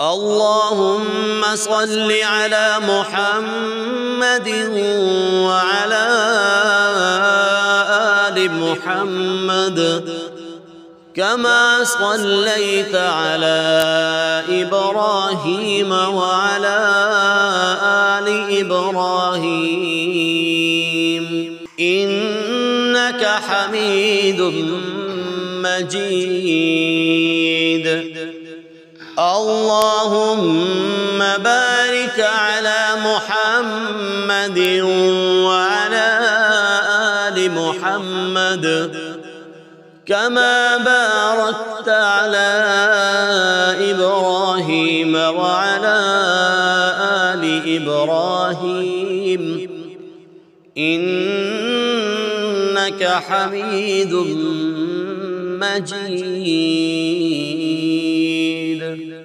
اللهم صل على محمد وعلى آل محمد كما صليت على إبراهيم وعلى آل إبراهيم إنك حميد مجيد. اللهم بارك على محمد وعلى آل محمد كما باركت على إبراهيم وعلى آل إبراهيم إنك حميد مجيد.